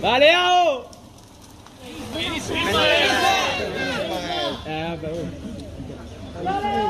Valeu! É, valeu!